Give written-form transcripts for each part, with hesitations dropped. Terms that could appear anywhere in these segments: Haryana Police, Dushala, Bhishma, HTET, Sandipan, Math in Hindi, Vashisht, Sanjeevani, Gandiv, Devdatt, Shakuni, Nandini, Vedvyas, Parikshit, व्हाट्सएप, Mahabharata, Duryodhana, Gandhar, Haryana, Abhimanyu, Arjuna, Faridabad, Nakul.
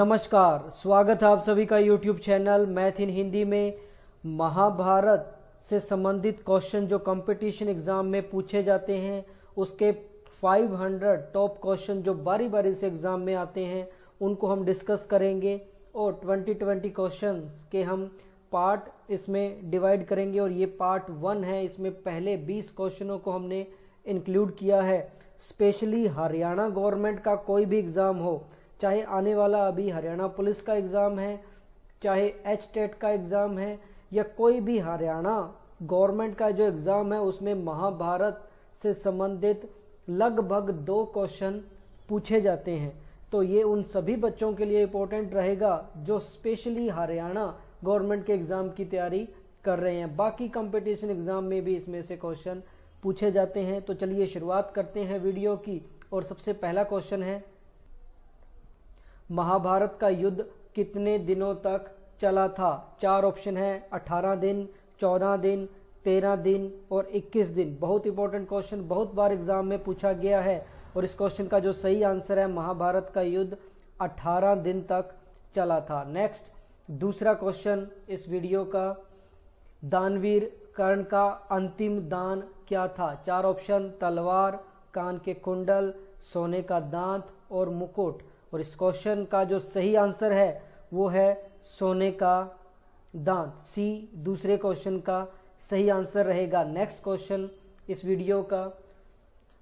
नमस्कार, स्वागत है आप सभी का YouTube channel math in Hindi में। महाभारत से संबंधित क्वेश्चन जो कंपटीशन एग्जाम में पूछे जाते हैं, उसके 500 टॉप क्वेश्चन जो बारी बारी से एग्जाम में आते हैं उनको हम डिस्कस करेंगे और 2020 क्वेश्चंस के हम पार्ट इसमें डिवाइड करेंगे। और ये पार्ट 1 है, इसमें पहले 20 क्वेश्चनों को हमने इंक्लूड किया है। स्पेशली हरियाणा गवर्नमेंट का कोई भी एग्ज़ाम हो, चाहे आने वाला अभी हरियाणा पुलिस का एग्ज़ाम है, चाहे HTET का एग्ज़ाम है, या कोई भी हरियाणा गवर्नमेंट का जो एग्ज़ाम है उसमें महाभारत से संबंधित लगभग 2 क्वेश्चन पूछे जाते हैं। तो ये उन सभी बच्चों के लिए इम्पोर्टेंट रहेगा जो स्पेशली हरियाणा गवर्नमेंट के एग्ज़ाम की तैयारी कर रहे हैं। बाकी कंपटीशन एग्ज़ाम में भी इसमें से क्वेश्चन पूछे जाते हैं। तो चलिए शुरुआत करते हैं वीडियो की। और सबसे पहला क्वेश्चन है, महाभारत का युद्ध कितने दिनों तक चला था? 4 ऑप्शन है, 18 दिन, 14 दिन, 13 दिन और 21 दिन। बहुत इंपॉर्टेंट क्वेश्चन, बहुत बार एग्जाम में पूछा गया है। और इस क्वेश्चन का जो सही आंसर है, महाभारत का युद्ध 18 दिन तक चला था। नेक्स्ट, दूसरा क्वेश्चन इस वीडियो का, दानवीर कर्ण का अंतिम दान क्या था? 4 ऑप्शन, तलवार, कान के कुंडल, सोने का दांत और मुकुट। और इस क्वेश्चन का जो सही आंसर है वो है सोने का दांत। सी दूसरे क्वेश्चन का सही आंसर रहेगा। नेक्स्ट क्वेश्चन इस वीडियो का,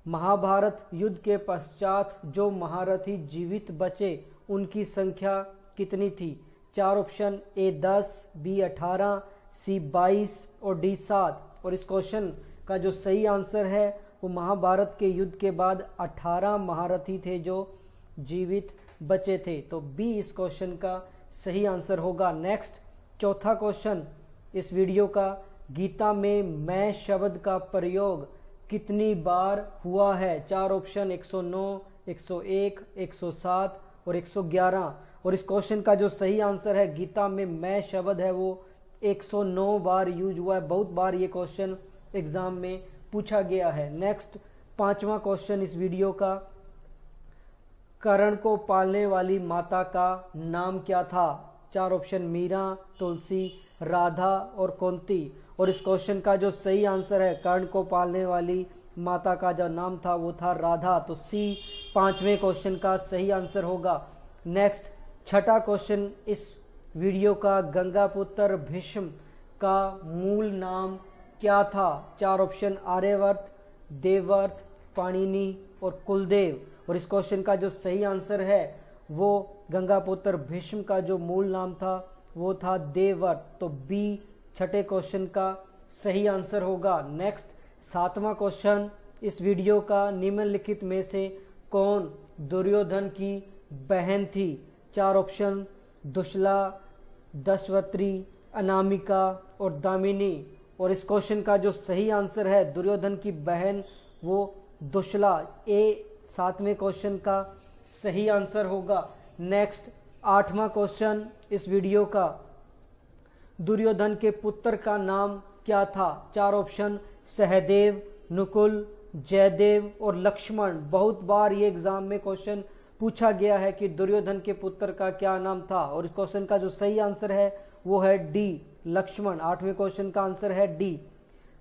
महाभारत युद्ध के पश्चात जो महारथी जीवित बचे उनकी संख्या कितनी थी? 4 ऑप्शन, A 10, B 18, C 22 और D 7। और इस क्वेश्चन का जो सही आंसर है वो, महाभारत के युद्ध के बाद 18 महारथी थे जो जीवित बचे थे। तो B इस क्वेश्चन का सही आंसर होगा। नेक्स्ट, चौथा क्वेश्चन इस वीडियो का, गीता में मैं शब्द का प्रयोग कितनी बार हुआ है? 4 ऑप्शन, 109, 101, 107 और 111। और इस क्वेश्चन का जो सही आंसर है, गीता में मैं शब्द है वो 109 बार यूज हुआ है। बहुत बार ये क्वेश्चन एग्जाम में पूछा गया है। नेक्स्ट, पांचवा क्वेश्चन इस वीडियो का, करण को पालने वाली माता का नाम क्या था? 4 ऑप्शन, मीरा, तुलसी, राधा और कुंती। और इस क्वेश्चन का जो सही आंसर है, करण को पालने वाली माता का जो नाम था वो था राधा। तो C पांचवें क्वेश्चन का सही आंसर होगा। नेक्स्ट, छठा क्वेश्चन इस वीडियो का, गंगापुत्र भीष्म का मूल नाम क्या था? 4 ऑप्शन, आर्यवर्त, देवव्रत, पाणिनि और कुलदेव। और इस क्वेश्चन का जो सही आंसर है वो, गंगापुत्र भीष्म का जो मूल नाम था वो था देवव्रत। तो B छठे क्वेश्चन का सही आंसर होगा। नेक्स्ट, सातवां क्वेश्चन इस वीडियो का, निम्नलिखित में से कौन दुर्योधन की बहन थी? 4 ऑप्शन, दुशला, दशवत्री, अनामिका और दामिनी। और इस क्वेश्चन का जो सही आंसर है, दुर्योधन की बहन वो दुशला। A सातवें क्वेश्चन का सही आंसर होगा। नेक्स्ट, आठवां क्वेश्चन इस वीडियो का, दुर्योधन के पुत्र का नाम क्या था? 4 ऑप्शन, सहदेव, नकुल, जयदेव और लक्ष्मण। बहुत बार ये एग्जाम में क्वेश्चन पूछा गया है कि दुर्योधन के पुत्र का क्या नाम था। और इस क्वेश्चन का जो सही आंसर है वो है D लक्ष्मण। आठवें क्वेश्चन का आंसर है D।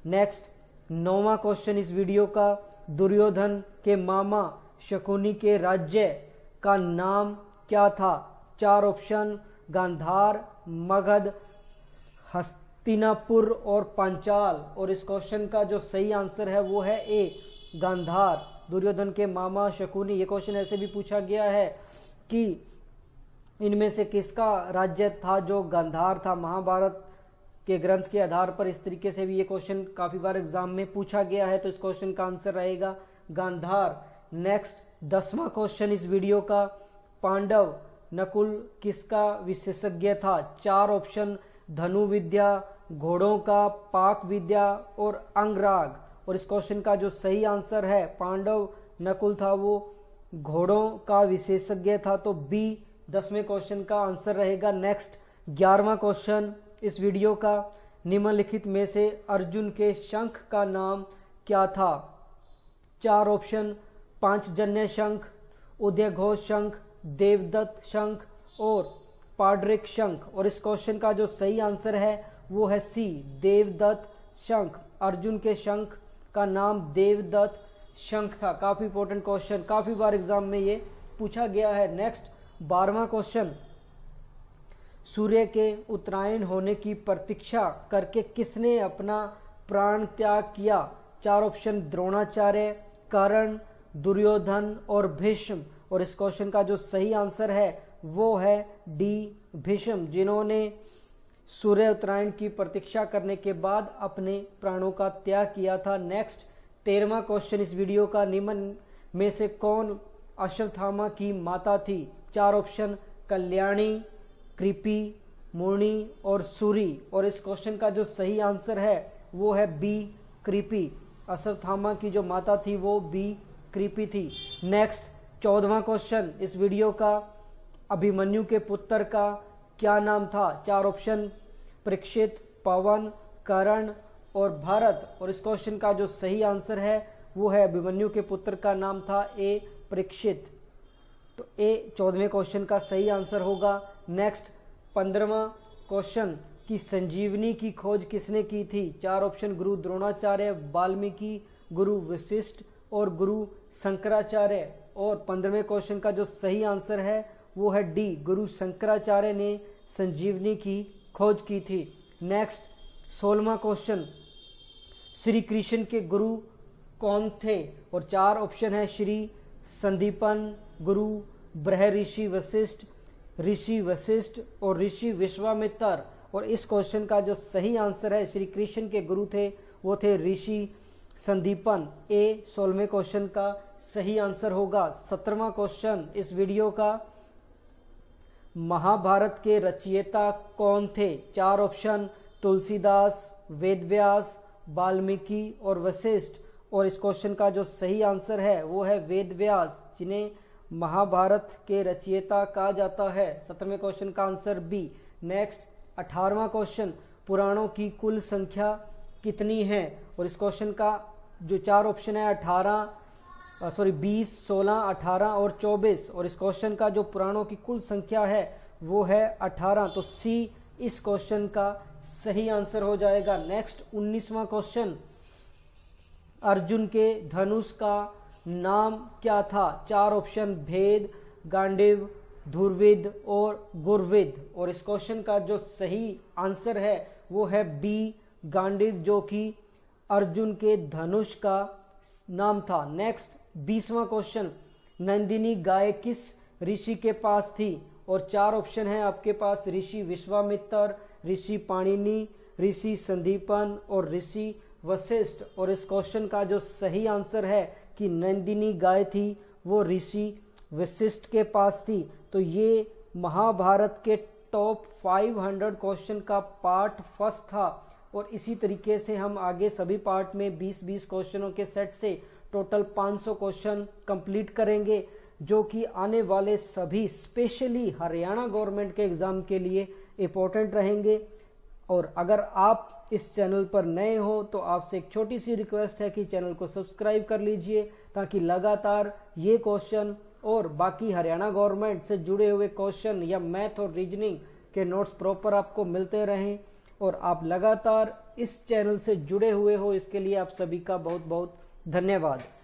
नेक्स्ट, नौवां क्वेश्चन इस वीडियो का, दुर्योधन के मामा शकुनी के राज्य का नाम क्या था? 4 ऑप्शन, गांधार, मगध, हस्तिनापुर और पांचाल। और इस क्वेश्चन का जो सही आंसर है वो है A गांधार। दुर्योधन के मामा शकुनी, ये क्वेश्चन ऐसे भी पूछा गया है कि इनमें से किसका राज्य था जो गांधार था। महाभारत के ग्रंथ के आधार पर इस तरीके से भी ये क्वेश्चन काफी बार एग्जाम में पूछा गया है। तो इस क्वेश्चन का आंसर रहेगा गांधार। नेक्स्ट, 10वां क्वेश्चन इस वीडियो का, पांडव नकुल किसका विशेषज्ञ था? 4 ऑप्शन, धनु विद्या, घोड़ों का, पाक विद्या और अंगराग। और इस क्वेश्चन का जो सही आंसर है, पांडव नकुल था वो घोड़ों का विशेषज्ञ था। तो B 10वें क्वेश्चन का आंसर रहेगा। नेक्स्ट, 11वां क्वेश्चन इस वीडियो का, निम्नलिखित में से अर्जुन के शंख का नाम क्या था? 4 ऑप्शन, पांचजन्य शंख, उदयघोष शंख, देवदत्त शंख और पाड्रिक शंख। और इस क्वेश्चन का जो सही आंसर है वो है सी, देवदत्त शंख। अर्जुन के शंख का नाम देवदत्त शंख था। काफी इंपोर्टेंट क्वेश्चन, काफी बार एग्जाम में ये पूछा गया है। नेक्स्ट 12वां क्वेश्चन, सूर्य के उत्तरायण होने की प्रतीक्षा करके किसने अपना प्राण त्याग किया? चार ऑप्शन, द्रोणाचार्य, कर्ण, दुर्योधन और भीष्म। और इस क्वेश्चन का जो सही आंसर है वो है डी, भीष्म, जिन्होंने सूर्य उत्तरायण की प्रतीक्षा करने के बाद अपने प्राणों का त्याग किया था। नेक्स्ट 13वां क्वेश्चन इस वीडियो का, निम्न में से कौन अश्वत्थामा की माता थी? चार ऑप्शन, कल्याणी, कृपि, मुनि और सूरी। और इस क्वेश्चन का जो सही आंसर है वो है बी, कृपि। अश्वत्थामा की जो माता थी वो बी, कृपि थी। नेक्स्ट 14वां क्वेश्चन इस वीडियो का, अभिमन्यु के पुत्र का क्या नाम था? चार ऑप्शन, परीक्षित, पवन, कर्ण और भारत। और इस क्वेश्चन का जो सही आंसर है वो है अभिमन्यु के पुत्र का नाम था ए, परीक्षित। तो ए 14वें क्वेश्चन का सही आंसर होगा। नेक्स्ट 15वां क्वेश्चन कि संजीवनी की खोज किसने की थी? चार ऑप्शन, गुरु द्रोणाचार्य, वाल्मीकि, गुरु वशिष्ठ और गुरु शंकराचार्य। और 15वें क्वेश्चन का जो सही आंसर है वो है डी, गुरु शंकराचार्य ने संजीवनी की खोज की थी। नेक्स्ट 16वां क्वेश्चन, श्री कृष्ण के गुरु कौन थे? और चार ऑप्शन है, श्री संदीपन, गुरु बृहर्षि वशिष्ठ, ऋषि वशिष्ठ और ऋषि विश्वामित्र। और इस क्वेश्चन का जो सही आंसर है, श्री कृष्ण के गुरु थे वो थे ऋषि संदीपन। ए 16वें क्वेश्चन का सही आंसर होगा। 17वां क्वेश्चन इस वीडियो का, महाभारत के रचयिता कौन थे? चार ऑप्शन, तुलसीदास, वेदव्यास, वाल्मीकि और वशिष्ठ। और इस क्वेश्चन का जो सही आंसर है वो है वेदव्यास, जिन्हें महाभारत के रचयिता कहा जाता है। 17वें क्वेश्चन का आंसर बी। नेक्स्ट 18वां क्वेश्चन, पुराणों की कुल संख्या कितनी है? और इस क्वेश्चन का जो चार ऑप्शन है, 20, 16, 18 और 24। और इस क्वेश्चन का जो पुराणों की कुल संख्या है वो है 18। तो सी इस क्वेश्चन का सही आंसर हो जाएगा। नेक्स्ट 19वां क्वेश्चन, अर्जुन के धनुष का नाम क्या था? चार ऑप्शन, भेद, गांडिव, धुर्विद और गुर्विद। और इस क्वेश्चन का जो सही आंसर है वो है बी, गांडिव, जो कि अर्जुन के धनुष का नाम था। नेक्स्ट 20वां क्वेश्चन, नंदिनी गाय किस ऋषि के पास थी? और चार ऑप्शन है आपके पास, ऋषि विश्वामित्र, ऋषि पाणिनि, ऋषि संदीपन और ऋषि वशिष्ठ। और इस क्वेश्चन का जो सही आंसर है कि नंदिनी गाय थी वो ऋषि वशिष्ठ के पास थी। तो ये महाभारत के टॉप 500 क्वेश्चन का पार्ट फर्स्ट था। और इसी तरीके से हम आगे सभी पार्ट में 20-20 क्वेश्चनों के सेट से टोटल 500 क्वेश्चन कंप्लीट करेंगे, जो कि आने वाले सभी स्पेशली हरियाणा गवर्नमेंट के एग्जाम के लिए इंपॉर्टेंट रहेंगे। और अगर आप इस चैनल पर नए हो तो आपसे एक छोटी सी रिक्वेस्ट है कि चैनल को सब्सक्राइब कर लीजिए, ताकि लगातार ये क्वेश्चन और बाकी हरियाणा गवर्नमेंट से जुड़े हुए क्वेश्चन या मैथ और रीजनिंग के नोट्स प्रॉपर आपको मिलते रहें और आप लगातार इस चैनल से जुड़े हुए हो। इसके लिए आप सभी का बहुत बहुत धन्यवाद।